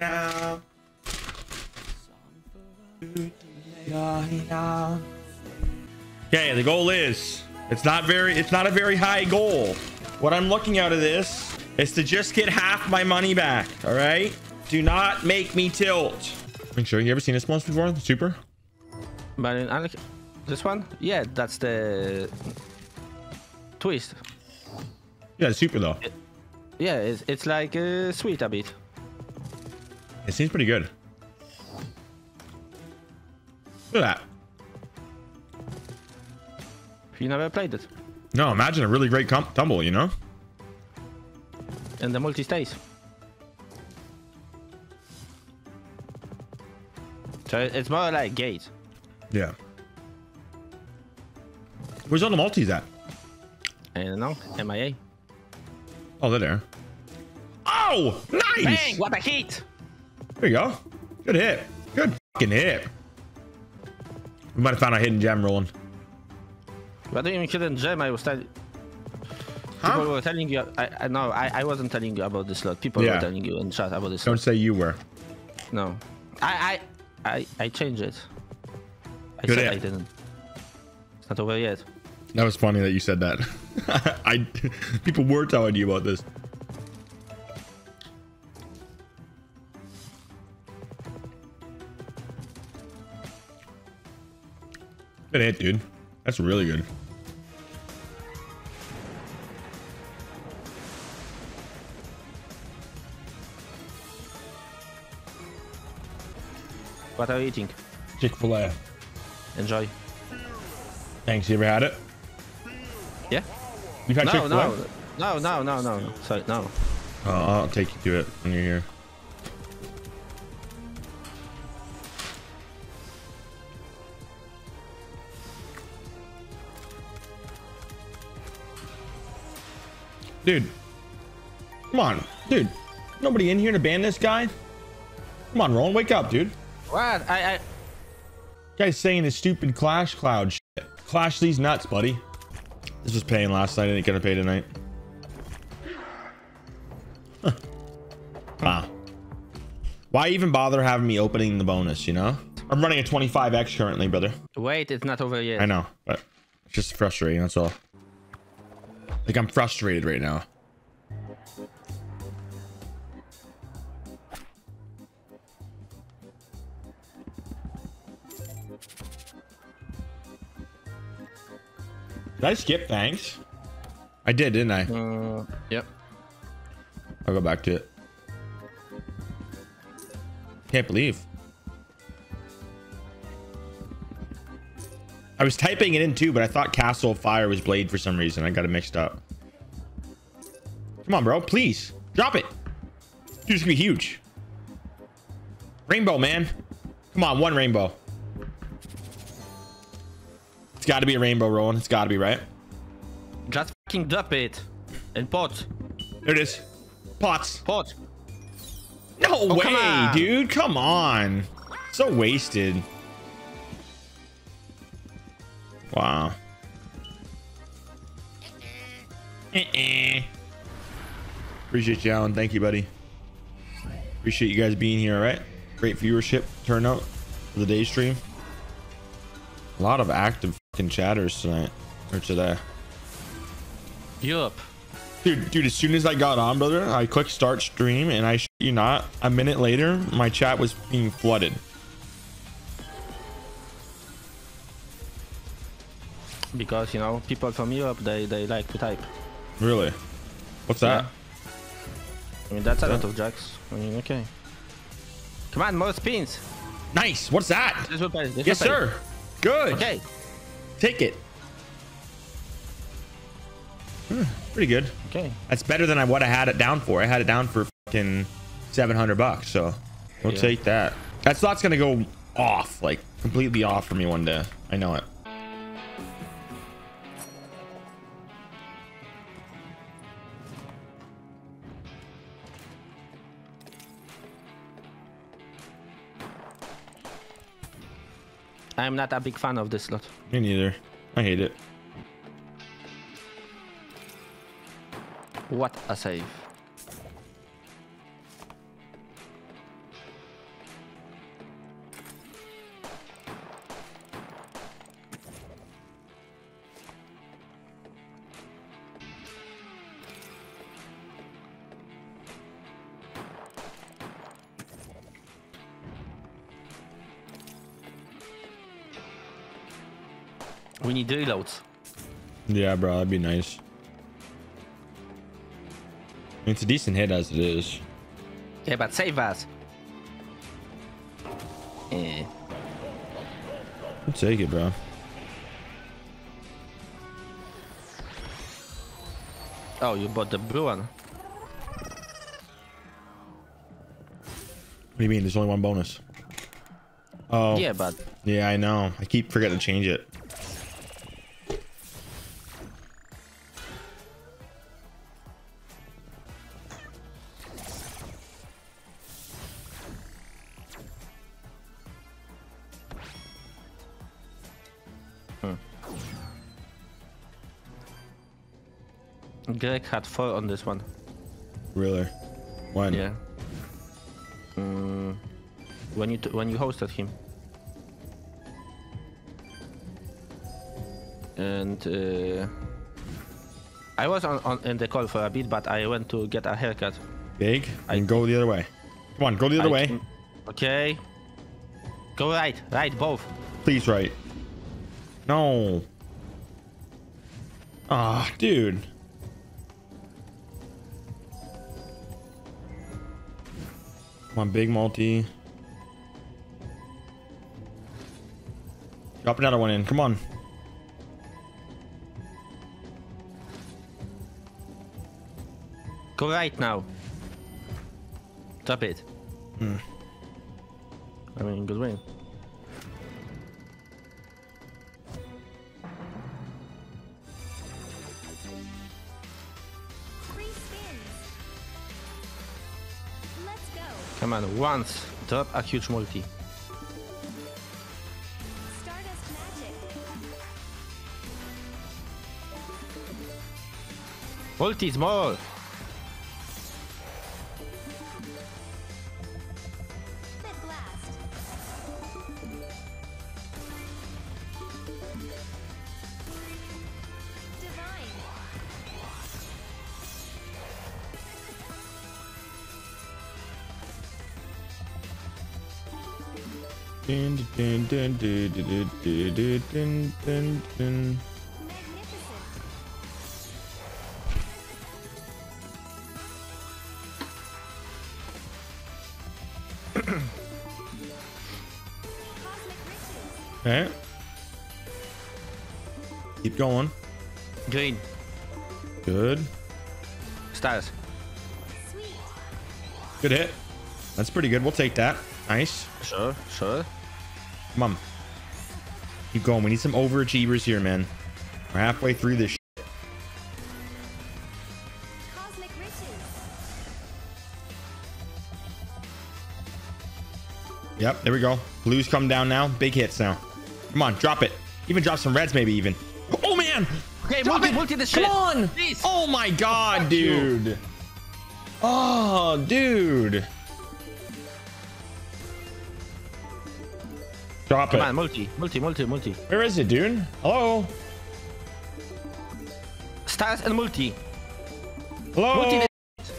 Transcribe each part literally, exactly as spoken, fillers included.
Now, okay, the goal is, it's not very it's not a very high goal. What I'm looking out of this is to just get half my money back. All right, do not make me tilt. Make sure you ever seen this once before, the super, but this one, yeah, that's the twist. Yeah, it's super though. It, yeah, it's, it's like uh, sweet a bit. It seems pretty good. Look at that. You never played it? No, imagine a really great tumble, you know? And the multi-stays. So it's more like gate. Yeah. Where's all the multis at? I don't know. M I A. Oh, they're there. Oh, nice! Bang! What a hit! There you go. Good hit. Good fucking hit. We might have found a hidden gem rolling. But I didn't hidden gem. I was telling. Huh? People were telling you. I, I no. I, I wasn't telling you about this lot. People yeah. were telling you in chat about this. Don't lot. Say you were. No. I I I I changed it. I Good said hit. I didn't. It's not over yet. That was funny that you said that. I people were telling you about this. Good hit, dude. That's really good. What are you eating? Chick-fil-A. Enjoy. Thanks. You ever had it? Yeah. You've had no, Chick-fil-A? No, no, no, no, no. Sorry, no. Oh, I'll take you to it when you're here. Dude, come on, dude. Nobody in here to ban this guy. Come on, Roland, wake up, dude. What? I, I... Guy's saying his stupid Clash Cloud shit. Clash these nuts, buddy. This was paying last night. I ain't gonna pay tonight. Huh. Wow. Why even bother having me opening the bonus? You know, I'm running a twenty-five X currently, brother. Wait, it's not over yet. I know, but it's just frustrating. That's all. Like, I'm frustrated right now. Did I skip thanks? I did, didn't I? Uh, yep. I'll go back to it. Can't believe. I was typing it in too, but I thought Castle of Fire was Blade for some reason. I got it mixed up. Come on, bro. Please. Drop it. Dude, it's gonna be huge. Rainbow, man. Come on, one rainbow. It's gotta be a rainbow, Roland. It's gotta be, right? Just fucking drop it. And pot. There it is. Pots. Pot. No oh, way, come dude. Come on. So wasted. Wow. Uh-uh. Appreciate you, Alan. Thank you, buddy. Appreciate you guys being here. All right, great viewership turnout for the day stream. A lot of active fucking chatters tonight or today. Yup. Dude, dude. As soon as I got on, brother, I clicked start stream, and I shit you not, a minute later, my chat was being flooded. Because, you know, people from Europe, they they like to type. Really? What's that? Yeah. I mean, that's What's a that? lot of jacks. I mean, okay. Come on, more spins. Nice. What's that? This will pay. This yes, will pay. sir. Good. Okay. Take it. Hmm, pretty good. Okay. That's better than I what I had it down for. I had it down for fucking seven hundred bucks. So we'll yeah. take that. That slot's gonna go off, like completely off for me one day. I know it. I'm not a big fan of this slot. Me neither. I hate it. What a save. We need reloads. Yeah, bro, that'd be nice. It's a decent hit as it is. Yeah, but save us. Eh. I'll take it, bro. Oh, you bought the blue one. What do you mean? There's only one bonus. Oh. Yeah, but. Yeah, I know. I keep forgetting to change it. Greg had four on this one. Really? When? Yeah. Mm, when you t when you hosted him. And uh, I was on, on in the call for a bit, but I went to get a haircut. Big. And go the other way. Come on, go the other I way. Okay. Go right, right, both. Please right. No. Ah, oh, dude. My big multi. Drop another one in. Come on. Go right now. Drop it. Hmm. I mean, good win. Come on, once, drop a huge multi. Stardust magic. Multi small. Dun, dun, dun, dun, dun, dun, dun, dun, dun, dun. Okay. Keep going. Green. Good. Stars. Sweet. Good hit. That's pretty good. We'll take that. Nice. Sure, sure. Mom, keep going. We need some overachievers here, man. We're halfway through this shit. Cosmic riches. Yep, there we go. Blues come down now. Big hits now. Come on, drop it. Even drop some reds, maybe even. Oh man! Okay, multi, multi the shit. Come on! Please. Oh my god, oh, dude! You. Oh, dude! Drop Come it. Come on, multi, multi, multi, multi. Where is it, dude? Hello? Stars and multi. Hello? Multi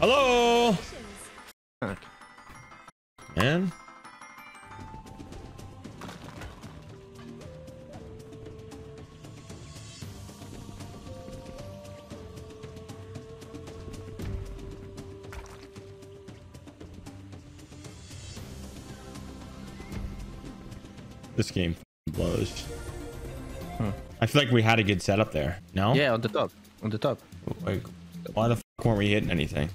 Hello? Fuck. Man. This game blows. Huh. I feel like we had a good setup there. No? Yeah, on the top. On the top. Like, why the f weren't we hitting anything?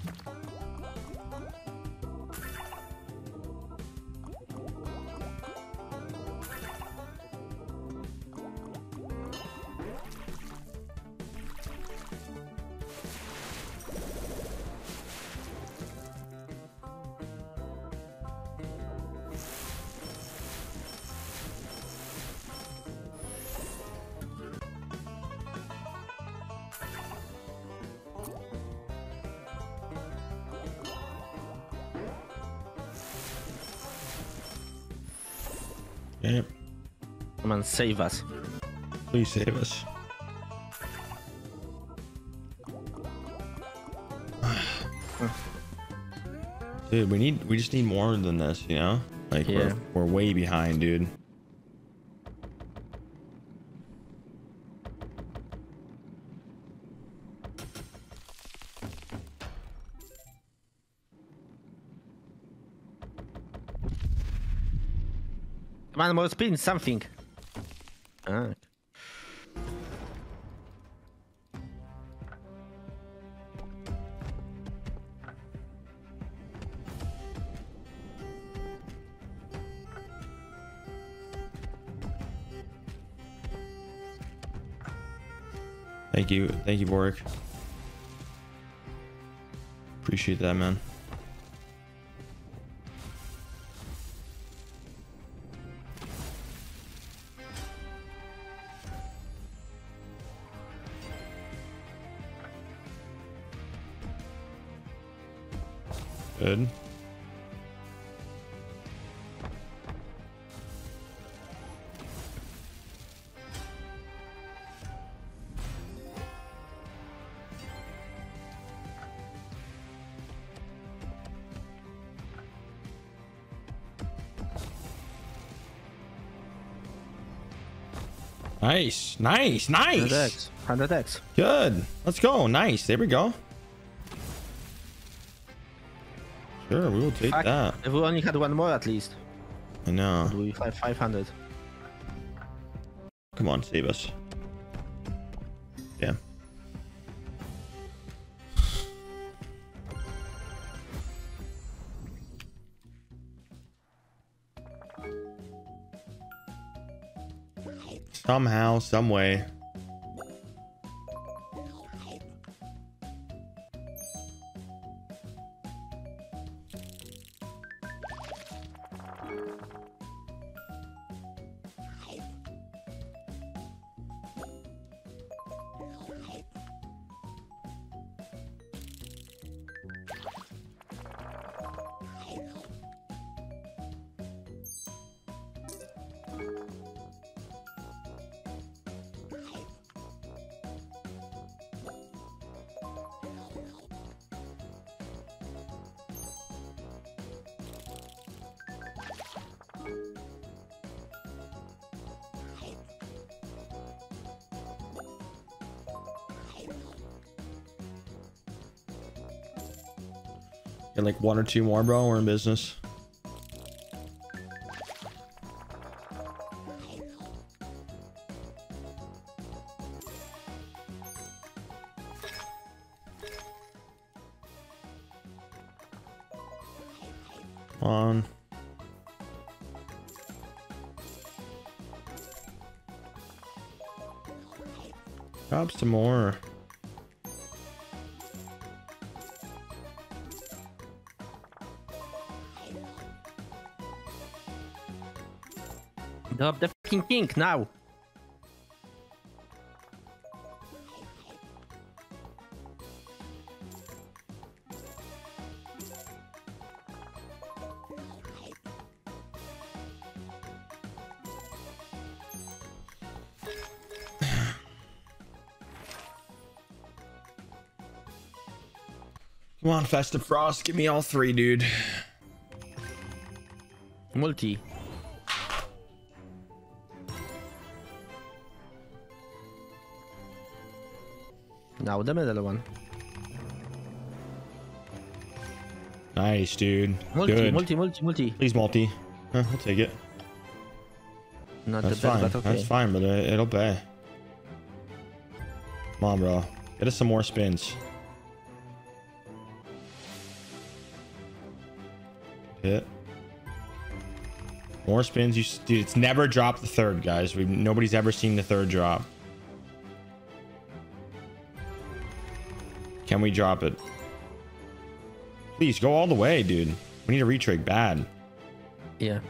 Yep. Come on, save us. Please save us. Dude, we need we just need more than this, you know? Like yeah. we're we're way behind, dude. Man must pin something. Ah. Thank you, thank you, Warwick. Appreciate that, man. Good. Nice, nice, nice. one hundred X, one hundred X. Good. Let's go. Nice. There we go. Sure, we will take fact, that. If we only had one more, at least. I know. We have five hundred. Come on, save us. Yeah. Somehow, some way. And like one or two more, bro, we're in business. Come on. Drop some more. Drop the fucking thing now. Come on, Festive Frost, give me all three, dude. Multi. Now the middle one. Nice, dude. Multi, good. multi, multi, multi. Please multi. Huh, I'll take it. Not That's the best, fine. But okay. That's fine, but it'll pay. Come on, bro. Get us some more spins. Hit. More spins. You, dude, it's never dropped the third, guys. We've, nobody's ever seen the third drop. Can we drop it? Please go all the way, dude. We need a retrig bad. Yeah.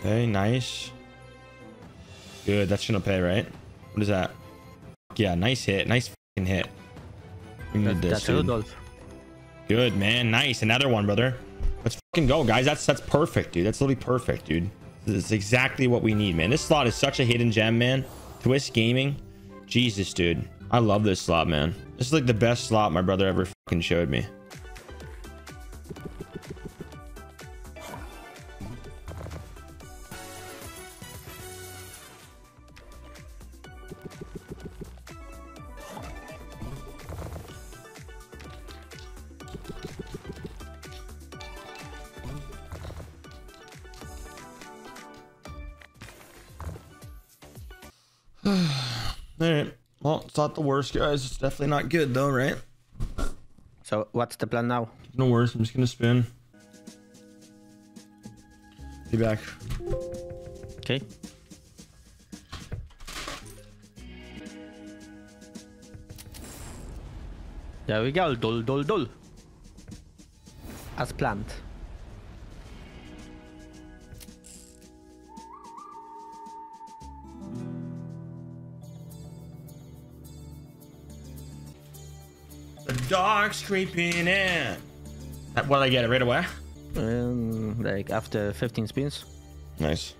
Okay, nice. Good. That's gonna pay, right? What is that? Yeah, nice hit. Nice fucking hit. We need this, dude. Good, man. Nice. Another one, brother. Let's fucking go, guys. That's that's perfect, dude. That's literally perfect, dude. This is exactly what we need, man. This slot is such a hidden gem, man. Twist Gaming. Jesus, dude. I love this slot, man. This is like the best slot my brother ever fucking showed me. Alright. Well, it's not the worst, guys. It's definitely not good, though, right? So, what's the plan now? No worries. I'm just going to spin. Be back. Okay. There we go. Dol, dol, dol. As planned. The dog's creeping in. What did I get it right away? Um, like after fifteen spins. Nice.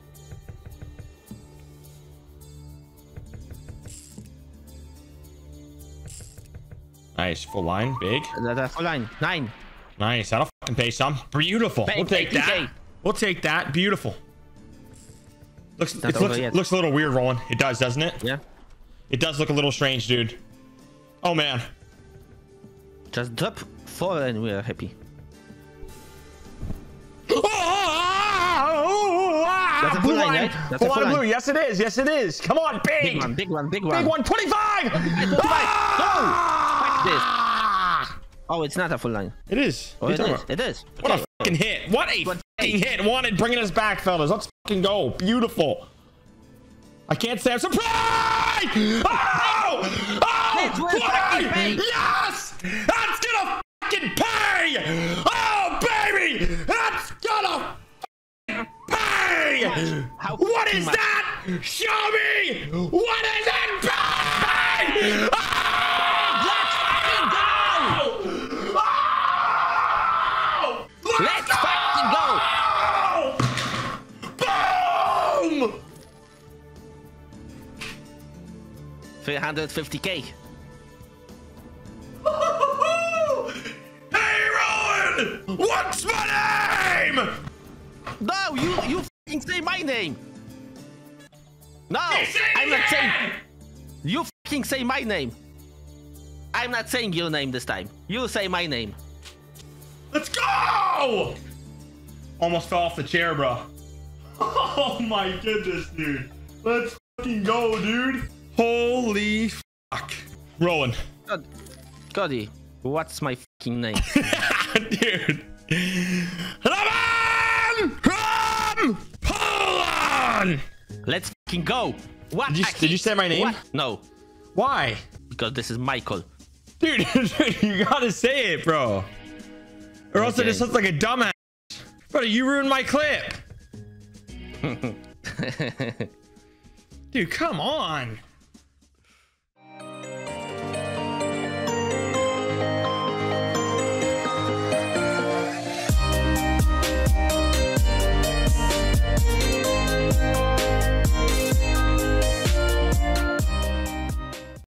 Nice. Full line. Big. That's full line. Nine. Nice. That'll fucking pay some. Beautiful. Bang, we'll take bang, that. Bang. We'll take that. Beautiful. Looks, it looks, looks a little weird rolling. It does, doesn't it? Yeah. It does look a little strange, dude. Oh, man. Just drop four and we are happy. That's a full line, right? That's full a full line. Blue. Yes, it is. Yes, it is. Come on, big. Big one, big one, big one. Big one, twenty-five! twenty-five! Ah! No! Fuck this. Oh, it's not a full line. It is. Oh, it is. It is. What okay. a fucking hit. What a fucking hit. Wanted bringing us back, fellas. Let's fucking go. Beautiful. I can't say I'm surprised! Oh! Oh! Fucking pay. Yes! That's gonna fucking pay! Oh, baby! That's gonna How what is much? That? Show me! What is it? Bang! Oh! Let's fucking go! Oh! Let's, Let's go! fucking go! Boom! three fifty K. Hey, Rowan! What's my name? No, you you. Say my name. No, I'm not saying. You fucking say my name. I'm not saying your name this time. You say my name. Let's go. Almost fell off the chair, bro. Oh my goodness, dude. Let's fucking go, dude. Holy fuck, Rowan. God, Cody, what's my fucking name, dude? Let's fucking go. What? Did you, did you say my name? What? No. Why? Because this is Michael. Dude, dude, you gotta say it, bro. Or okay. else it just looks like a dumbass. Brother, you ruined my clip. Dude, come on.